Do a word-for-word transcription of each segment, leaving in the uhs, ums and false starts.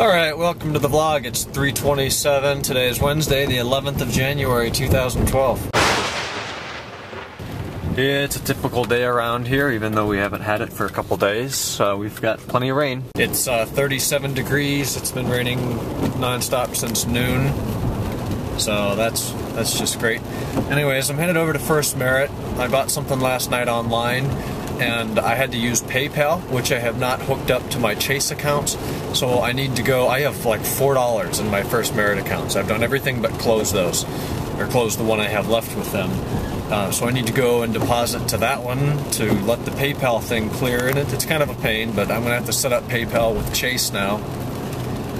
Alright, welcome to the vlog. It's three twenty-seven. Today is Wednesday, the eleventh of January, two thousand twelve. It's a typical day around here, even though we haven't had it for a couple days. Uh, we've got plenty of rain. It's uh, thirty-seven degrees. It's been raining non-stop since noon. So that's that's just great. Anyways, I'm headed over to First Merit. I bought something last night online, and I had to use PayPal, which I have not hooked up to my Chase accounts, so I need to go. I have like four dollars in my First Merit accounts. I've done everything but close those, or close the one I have left with them. Uh, so I need to go and deposit to that one to let the PayPal thing clear, and it, it's kind of a pain, but I'm gonna have to set up PayPal with Chase now,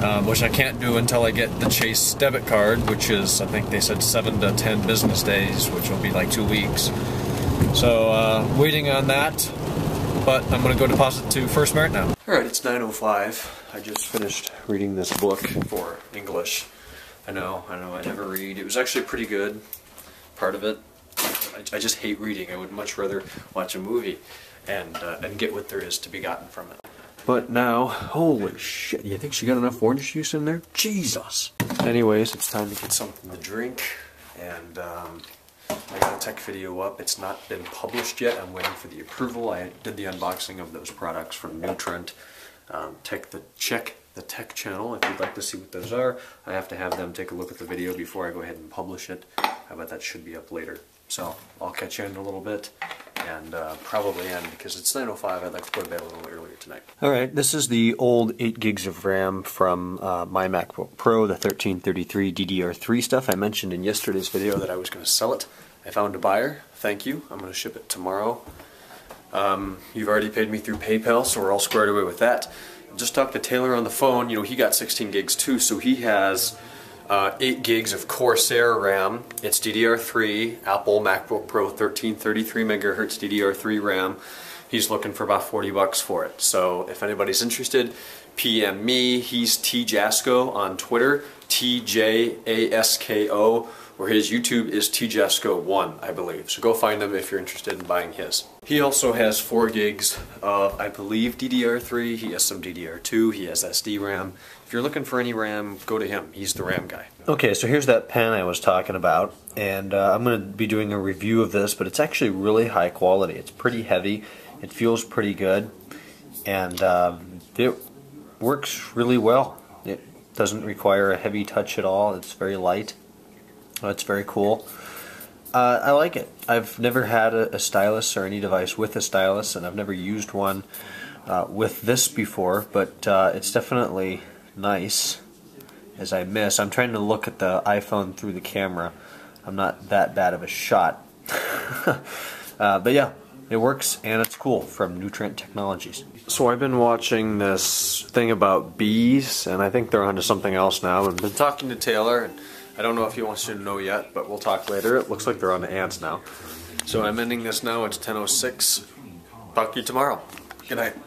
um, which I can't do until I get the Chase debit card, which is, I think they said seven to ten business days, which will be like two weeks. So, uh, waiting on that, but I'm going to go deposit to First Merit now. Alright, it's nine oh five. I just finished reading this book for English. I know, I know, I never read. It was actually pretty good, part of it. I, I just hate reading. I would much rather watch a movie and, uh, and get what there is to be gotten from it. But now, holy shit, you think she got enough orange juice in there? Jesus! Anyways, it's time to get something to drink, and, um... I got a tech video up. It's not been published yet. I'm waiting for the approval. I did the unboxing of those products from Nutrient. Um, check the check the tech channel if you'd like to see what those are. I have to have them take a look at the video before I go ahead and publish it. I bet that should be up later. So I'll catch you in a little bit, and uh, probably end because it's nine oh five. I'd like to go to bed a little earlier tonight. All right, this is the old eight gigs of RAM from uh, my MacBook Pro, the thirteen thirty-three D D R three stuff. I mentioned in yesterday's video that I was going to sell it. I found a buyer. Thank you. I'm going to ship it tomorrow. Um, you've already paid me through PayPal, so we're all squared away with that. I just talked to Taylor on the phone. You know, he got sixteen gigs too, so he has Uh, eight gigs of Corsair RAM. It's D D R three, Apple MacBook Pro thirteen thirty-three megahertz D D R three RAM. He's looking for about forty bucks for it. So if anybody's interested, P M me. He's T Jasko on Twitter, T J A S K O, or his YouTube is T Jasko one, I believe. So go find him if you're interested in buying his. He also has four gigs of, I believe, D D R three. He has some D D R two. He has S D RAM. If you're looking for any RAM, go to him. He's the RAM guy. Okay, so here's that pen I was talking about, and uh, I'm going to be doing a review of this, but it's actually really high quality. It's pretty heavy. It feels pretty good, and um, it works really well. It doesn't require a heavy touch at all. It's very light. Oh, it's very cool. Uh, I like it. I've never had a, a stylus or any device with a stylus, and I've never used one uh, with this before, but uh, it's definitely nice. As I miss, I'm trying to look at the iPhone through the camera. I'm not that bad of a shot. uh, but yeah, it works and it's cool, from Nutrient Technologies. So I've been watching this thing about bees, and I think they're onto something else now. I've been talking to Taylor, and I don't know if he wants you to know yet, but we'll talk later. It looks like they're onto ants now. So I'm ending this now. It's ten oh six. Talk to you tomorrow. Good night.